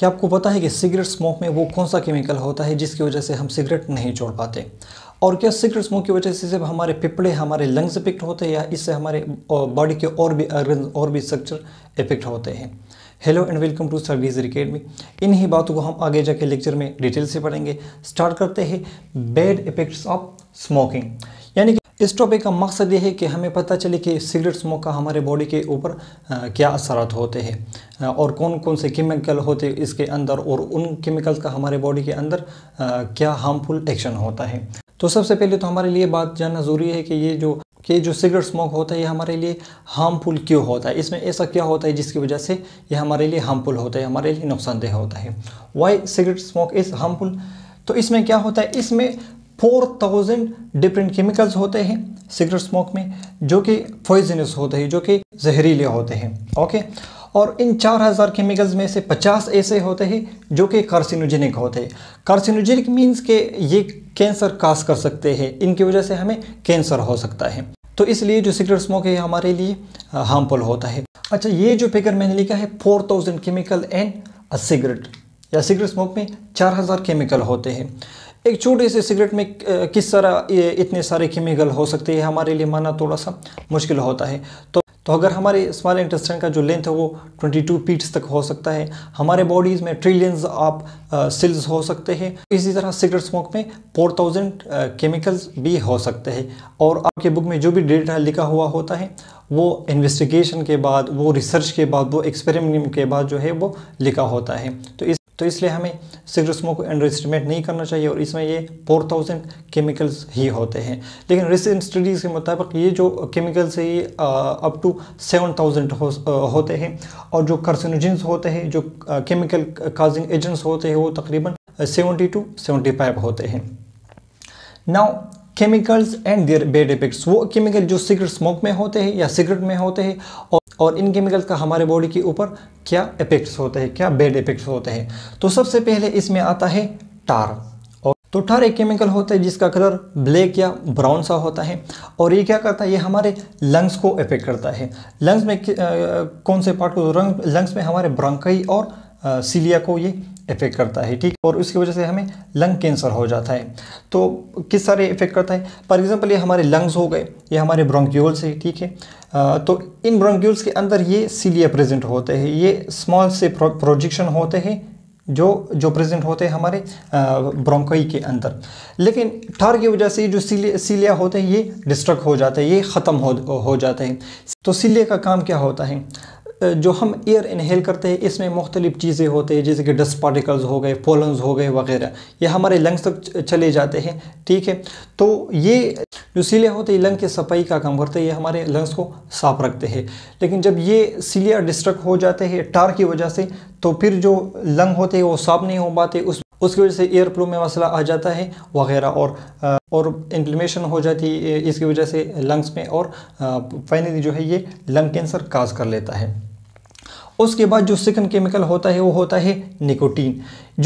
क्या आपको पता है कि सिगरेट स्मोक में वो कौन सा केमिकल होता है जिसकी वजह से हम सिगरेट नहीं छोड़ पाते? और क्या सिगरेट स्मोक की वजह से सिर्फ हमारे फेफड़े, हमारे लंग्स इफेक्ट होते हैं या इससे हमारे बॉडी के और भी ऑर्गन और भी स्ट्रक्चर इफेक्ट होते हैं? Hello and welcome to Stargazer Academy. इन्हीं बातों को हम आगे जाके लेक्चर में डिटेल से पढ़ेंगे। स्टार्ट करते हैं बैड इफेक्ट्स ऑफ स्मोकिंग। यानी इस टॉपिक का मकसद यह है कि हमें पता चले कि सिगरेट स्मोक का हमारे बॉडी के ऊपर क्या असरात होते हैं और कौन कौन से केमिकल होते हैं इसके अंदर, और उन केमिकल्स का हमारे बॉडी के अंदर क्या हार्मफुल एक्शन होता है। तो सबसे पहले तो हमारे लिए बात जानना ज़रूरी है कि ये जो सिगरेट स्मोक होता है ये हमारे लिए हार्मफुल क्यों होता है, इसमें ऐसा क्या होता है जिसकी वजह से ये हमारे लिए हार्मफुल होता है, हमारे लिए नुकसानदेह होता है। Why cigarette smoke is harmful? तो इसमें क्या होता है, इसमें 4000 डिफरेंट केमिकल्स होते हैं सिगरेट स्मोक में जो कि पॉइजनस होते हैं, जो कि जहरीले होते हैं। ओके, और इन 4000 केमिकल्स में से 50 ऐसे होते हैं जो कि कार्सिनोजेनिक होते हैं। कार्सिनोजेनिक मीन्स के ये कैंसर काज कर सकते हैं, इनकी वजह से हमें कैंसर हो सकता है। तो इसलिए जो सिगरेट स्मोक है हमारे लिए हार्मफुल होता है। अच्छा, ये जो फिगर मैंने लिखा है 4000 केमिकल एंड अ सिगरेट, या सिगरेट स्मोक में 4000 केमिकल होते हैं। एक छोटे से सिगरेट में किस तरह इतने सारे केमिकल हो सकते हैं, हमारे लिए माना थोड़ा सा मुश्किल होता है। तो अगर हमारे स्मॉल इंटेस्टाइन का जो लेंथ है वो 22 फीट्स तक हो सकता है, हमारे बॉडीज़ में ट्रिलियंस ऑफ सेल्स हो सकते हैं। इसी तरह सिगरेट स्मोक में 4000 केमिकल्स भी हो सकते हैं। और आपके बुक में जो भी डेटा लिखा हुआ होता है वो इन्वेस्टिगेशन के बाद, वो रिसर्च के बाद, वो एक्सपेरिमेंट के बाद जो है वो लिखा होता है। तो इसलिए हमें सिगरेट स्मोक को अंडर एस्टिमेट नहीं करना चाहिए, और इसमें ये 4000 केमिकल्स ही होते हैं। लेकिन रिसेंट स्टडीज़ के मुताबिक ये जो केमिकल्स है ये अप टू 7000 होते हैं, और जो कार्सिनोजेंस होते हैं, जो केमिकल काजिंग एजेंट्स होते हैं वो तकरीबन 70 to 75 होते हैं। Now chemicals and their bad effects, वो केमिकल जो सिगरेट स्मोक में होते हैं या सिगरेट में होते हैं, और इन केमिकल्स का हमारे बॉडी के ऊपर क्या इफेक्ट्स होते हैं, क्या बैड इफेक्ट्स होते हैं। तो सबसे पहले इसमें आता है टार। और तो टार एक केमिकल होता है जिसका कलर ब्लैक या ब्राउन सा होता है, और ये क्या करता है, ये हमारे लंग्स को इफेक्ट करता है। लंग्स में कौन से पार्ट को? लंग्स में हमारे ब्रोंकाई और सीलिया को ये इफेक्ट करता है, ठीक। और उसकी वजह से हमें लंग कैंसर हो जाता है। तो किस सारे इफेक्ट करता है? फॉर एग्जांपल ये हमारे लंग्स हो गए, ये हमारे ब्रोंक्यूल्स है, ठीक है। तो इन ब्रोंक्यूल्स के अंदर ये सीलिया प्रेजेंट होते हैं, ये स्मॉल से प्रोजेक्शन होते हैं जो प्रेजेंट होते हैं हमारे ब्रोंकाई के अंदर। लेकिन टार की वजह से जो सीलिया होते हैं ये डिस्ट्रक्ट हो जाते हैं, ये ख़त्म हो जाते हैं। तो सीलिया का काम क्या होता है? जो हम एयर इनहेल करते हैं इसमें मुख्तलिफ चीज़ें होते हैं, जैसे कि डस्ट पार्टिकल्स हो गए, पोलन्स हो गए वगैरह, ये हमारे लंग्स तक चले जाते हैं, ठीक है। तो ये जो सीलिया होते हैं लंग की सफाई का काम करते हैं, ये हमारे लंग्स को साफ रखते हैं। लेकिन जब ये सीलिया डिस्ट्रक्ट हो जाते हैं टार की वजह से, तो फिर जो लंग होते हैं वो साफ नहीं हो पाते, उसकी वजह से एयर फ्लो में मसला आ जाता है वगैरह, और इन्फ्लेमेशन हो जाती है इसकी वजह से लंग्स में, और फाइनली जो है ये लंग कैंसर काज कर लेता है। उसके बाद जो सेकंड केमिकल होता है वो होता है निकोटीन।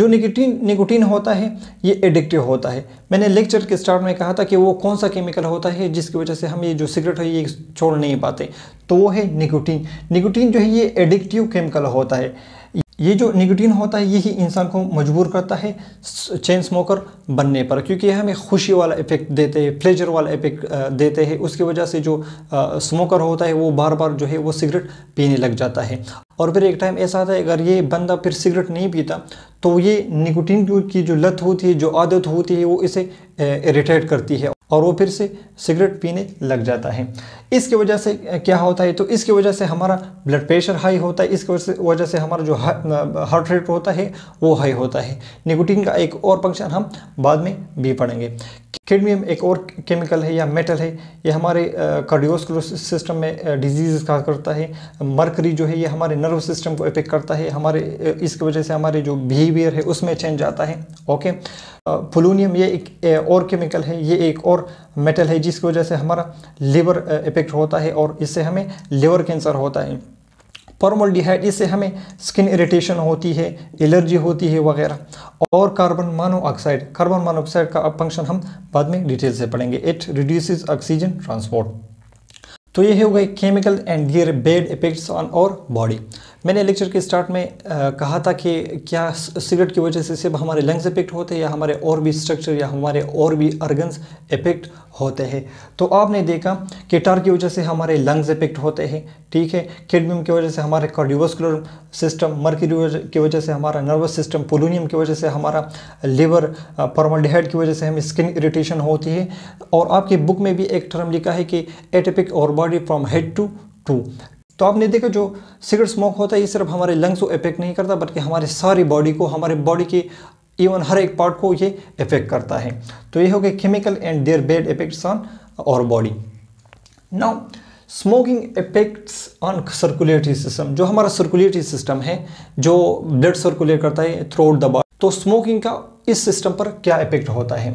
जो निकोटीन होता है ये एडिक्टिव होता है। मैंने लेक्चर के स्टार्ट में कहा था कि वो कौन सा केमिकल होता है जिसकी वजह से हम ये जो सिगरेट है ये छोड़ नहीं पाते, तो वो है निकोटीन। निकोटीन जो है ये एडिक्टिव केमिकल होता है। ये जो निकोटीन होता है यही इंसान को मजबूर करता है चेन स्मोकर बनने पर, क्योंकि हमें खुशी वाला इफेक्ट देते हैं, प्लेजर वाला इफेक्ट देते हैं। उसकी वजह से जो स्मोकर होता है वो बार बार जो है वो सिगरेट पीने लग जाता है, और फिर एक टाइम ऐसा आता है अगर ये बंदा फिर सिगरेट नहीं पीता तो ये निकोटीन की जो लत होती है, जो आदत होती है, वो इसे इरिटेट करती है और वो फिर से सिगरेट पीने लग जाता है। इसकी वजह से क्या होता है? तो इसकी वजह से हमारा ब्लड प्रेशर हाई होता है, इसकी वजह से हमारा जो हार्ट रेट होता है वो हाई होता है। निकोटीन का एक और फंक्शन हम बाद में भी पढ़ेंगे। कैडमियम एक और केमिकल है या मेटल है, ये हमारे कार्डियोस्क्लेरोसिस सिस्टम में डिजीज काज करता है। मर्करी जो है ये हमारे नर्व सिस्टम को इफेक्ट करता है, हमारे इसकी वजह से हमारे जो बिहेवियर है उसमें चेंज आता है। ओके, पोलोनियम ये एक और केमिकल है, ये एक और मेटल है जिसकी वजह से हमारा लिवर इफेक्ट होता है, और इससे हमें लिवर कैंसर होता है। फॉर्मल्डिहाइड, इससे हमें स्किन इरिटेशन होती है, एलर्जी होती है वगैरह। और कार्बन मोनोऑक्साइड का फंक्शन हम बाद में डिटेल से पढ़ेंगे। It reduces oxygen transport. तो ये हो गए chemical and their bad effects on our body. मैंने लेक्चर के स्टार्ट में कहा था कि क्या सिगरेट की वजह से सिर्फ हमारे लंग्स इफेक्ट होते हैं या हमारे और भी स्ट्रक्चर या हमारे और भी ऑर्गन्स इफेक्ट होते हैं। तो आपने देखा कि टार की वजह से हमारे लंग्स इफेक्ट होते हैं, ठीक है। कैडमियम की वजह से हमारे कार्डियोवास्कुलर सिस्टम, मर्क्यूरी की वजह से हमारा नर्वस सिस्टम, पोलोनियम की वजह से हमारा लिवर, फॉर्मल्डिहाइड की वजह से हमें स्किन इरिटेशन होती है। और आपकी बुक में भी एक टर्म लिखा है कि एटिपिक और body from head to toe. तो आपने देखा जो सिगरेट स्मोक होता है ये सिर्फ हमारे लंग्स को इफेक्ट नहीं करता बल्कि हमारे सारी बॉडी को, हमारे बॉडी के इवन हर एक पार्ट को ये इफेक्ट करता है। तो ये हो गया chemical and their bad effects on our body. Now smoking effects on circulatory system, जो हमारा सर्कुलेटरी सिस्टम है जो ब्लड सर्कुलेट करता है थ्रू आउट द बॉडी, तो स्मोकिंग का इस सिस्टम पर क्या इफेक्ट होता है।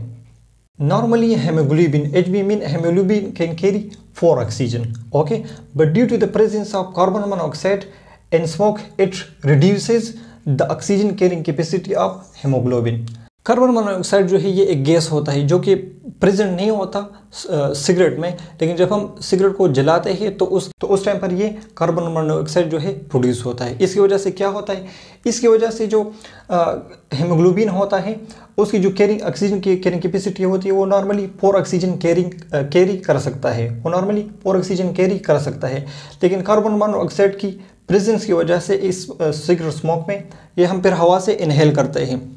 Normally hemoglobin, HB mean hemoglobin can carry 4 oxygen, okay, but due to the presence of carbon monoxide and smoke it reduces the oxygen carrying capacity of hemoglobin। Carbon monoxide जो है ये एक gas होता है जो कि प्रेजेंट नहीं होता सिगरेट में, लेकिन जब हम सिगरेट को जलाते हैं तो उस टाइम पर ये कार्बन मोनोऑक्साइड जो है प्रोड्यूस होता है। इसकी वजह से क्या होता है, इसकी वजह से जो हीमोग्लोबिन होता है उसकी जो कैरिंग ऑक्सीजन की कैरिंग कैपेसिटी होती है वो नॉर्मली 4 ऑक्सीजन कैरी कर सकता है, वो नॉर्मली 4 ऑक्सीजन कैरी कर सकता है, लेकिन कार्बन मोनोऑक्साइड की प्रेजेंस की वजह से इस सिगरेट स्मोक में ये हम फिर हवा से इनहेल करते हैं।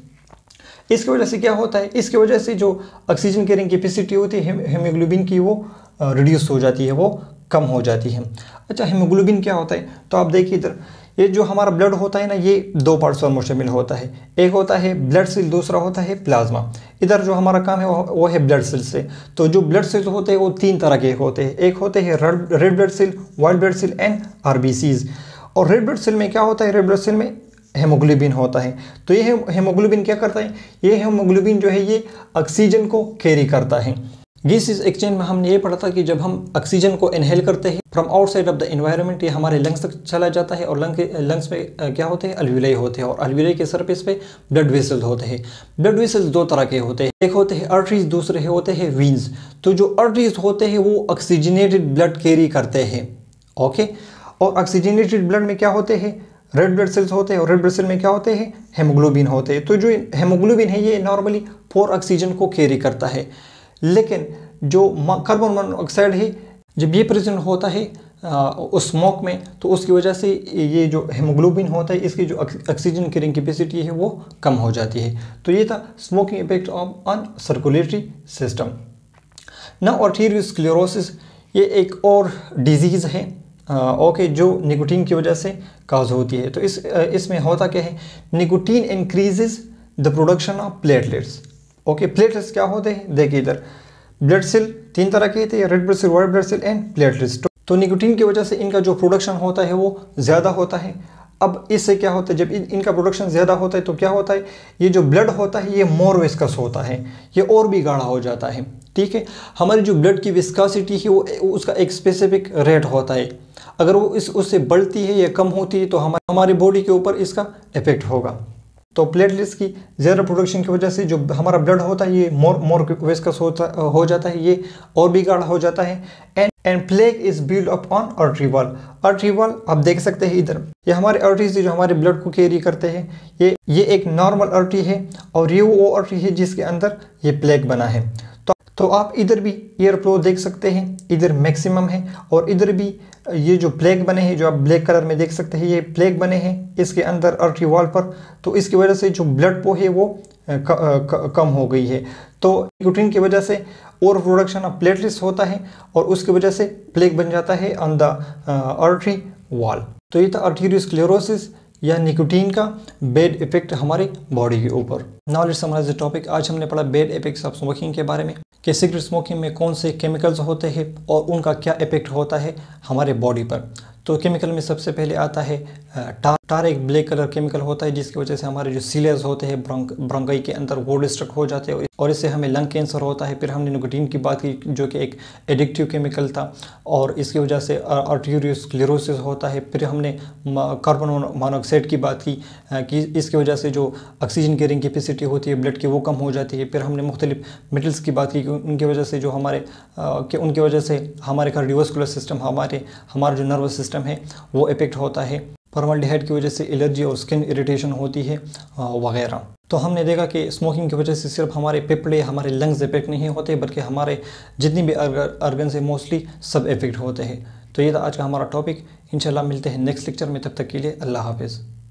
इसकी वजह से क्या होता है, इसकी वजह से जो ऑक्सीजन कैरिंग कैपेसिटी होती है हीमोग्लोबिन की वो रिड्यूस हो जाती है, वो कम हो जाती है। अच्छा, हीमोग्लोबिन क्या होता है, तो आप देखिए इधर ये जो हमारा ब्लड होता है ना ये दो पार्ट्स में मुश्तमिल होता है, एक होता है ब्लड सेल, दूसरा होता है प्लाज्मा। इधर जो हमारा काम है वो है ब्लड सेल से। तो जो ब्लड सेल होते हैं वो तीन तरह के होते हैं, एक होते हैं red blood cell, white blood cell and RBCs. और रेड ब्लड सेल में क्या होता है, रेड ब्लड सेल में हेमोग्लोबिन होता है। तो ये हेमोग्लोबिन क्या करता है, ये हेमोग्लोबिन जो है ये ऑक्सीजन को कैरी करता है। गैसेस एक्सचेंज में हमने ये पढ़ा था कि जब हम ऑक्सीजन को इनहेल करते हैं from outside of the environment ये हमारे लंग्स तक चला जाता है और लंग्स में क्या होते हैं, अल्वियोलाई होते हैं, और अल्वियोलाई के सरफेस पे ब्लड वेसल होते हैं। ब्लड वेसल दो तरह के होते हैं, एक होते हैं आर्टरीज, दूसरे होते हैं वीन्स। तो जो आर्टरीज होते हैं वो ऑक्सीजनेटेड ब्लड कैरी करते हैं, ओके, और ऑक्सीजनेटेड ब्लड में क्या होते हैं, रेड ब्लड सेल्स होते हैं, और रेड ब्लड सेल में क्या होते हैं, हेमोग्लोबिन होते हैं। तो जो हेमोग्लोबिन है ये नॉर्मली 4 ऑक्सीजन को कैरी करता है, लेकिन जो कार्बन मोनोऑक्साइड है जब ये प्रेजेंट होता है उस स्मोक में तो उसकी वजह से ये जो हेमोग्लोबिन होता है इसकी जो ऑक्सीजन कैरिंग कैपेसिटी है वो कम हो जाती है। तो ये था smoking effect on circulatory system. Now arteriosclerosis, ये एक और डिजीज़ है, ओके, जो निकोटीन की वजह से काज होती है। तो इसमें होता क्या है, nicotine increases the production of platelets, okay. Platelets क्या होते हैं, देखिए इधर ब्लड सेल तीन तरह के थे, red blood cell, white blood cell and platelets. तो निकोटीन की वजह से इनका जो प्रोडक्शन होता है वो ज़्यादा होता है। अब इससे क्या होता है, जब इनका प्रोडक्शन ज़्यादा होता है तो क्या होता है, ये जो ब्लड होता है ये मोर विस्कस होता है, ये और भी गाढ़ा हो जाता है, ठीक है। हमारी जो ब्लड की विस्कासिटी है वो उसका एक स्पेसिफिक रेट होता है, अगर वो उससे बढ़ती है या कम होती है तो हमारी बॉडी के ऊपर इसका इफेक्ट होगा। तो प्लेटलेट्स की ज़्यादा प्रोडक्शन की वजह से जो हमारा ब्लड होता है ये मोर विस्कस हो जाता है, ये और भी गाढ़ा हो जाता है। And plaque is build up on artery wall. Artery wall आप देख सकते हैं इधर, ये हमारे आर्टरीज जो हमारे ब्लड को कैरी करते हैं, ये एक नॉर्मल आर्टरी है और ये वो आर्टरी है जिसके अंदर ये प्लेक बना है। तो आप इधर भी एयर फ्लो देख सकते हैं, इधर मैक्सिमम है और इधर भी ये जो प्लेक बने हैं जो आप ब्लैक कलर में देख सकते हैं, ये प्लेक बने हैं इसके अंदर आर्टरी वॉल पर। तो इसकी वजह से जो ब्लड फ्लो है वो कम हो गई है। तो निकोटीन की वजह से और प्रोडक्शन ऑफ प्लेटलेट्स होता है और उसकी वजह से प्लेक बन जाता है ऑन द आर्टरी वॉल। तो ये था आर्टेरियोस्क्लेरोसिस या निकोटीन का बैड इफेक्ट हमारे बॉडी के ऊपर। Now let's summarise the topic. आज हमने पढ़ा बैड इफेक्ट्स ऑफ स्मोकिंग के बारे में कि सिगरेट स्मोकिंग में कौन से केमिकल्स होते हैं और उनका क्या इफेक्ट होता है हमारे बॉडी पर। तो केमिकल में सबसे पहले आता है टार, एक ब्लैक कलर केमिकल होता है जिसकी वजह से हमारे जो सीलियाज होते हैं ब्रोंकाई के अंदर वो डिस्ट्रक्ट हो जाते हैं और इससे हमें लंग कैंसर होता है। फिर हमने निकोटीन की बात की जो कि एक एडिक्टिव केमिकल था और इसकी वजह से आर्टेरियोस्क्लेरोसिस होता है। फिर हमने कार्बन मोनोऑक्साइड की बात की कि इसकी वजह से जो ऑक्सीजन कैरिंग कैपेसिटी होती है ब्लड की वो कम हो जाती है। फिर हमने मुख्तलिफ मेटल्स की बात की उनकी वजह से जो उनकी वजह से हमारे कार्डियोवास्कुलर सिस्टम, हमारा जो नर्वस सिस्टम है वो इफेक्ट होता है। फॉर्मल्डिहाइड की वजह से एलर्जी और स्किन इरिटेशन होती है वगैरह। तो हमने देखा कि स्मोकिंग की वजह से सिर्फ हमारे फेफड़े, हमारे लंग्स इफेक्ट नहीं होते बल्कि हमारे जितनी भी अर्गन से मोस्टली सब इफेक्ट होते हैं। तो ये था आज का हमारा टॉपिक। इंशाल्लाह मिलते हैं नेक्स्ट लेक्चर में, तब तक के लिए अल्लाह हाफिज़।